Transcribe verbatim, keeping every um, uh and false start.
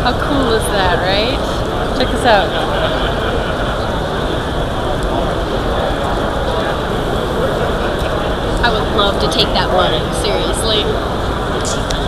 How cool is that, right? Check this out. I would love to take that one, seriously.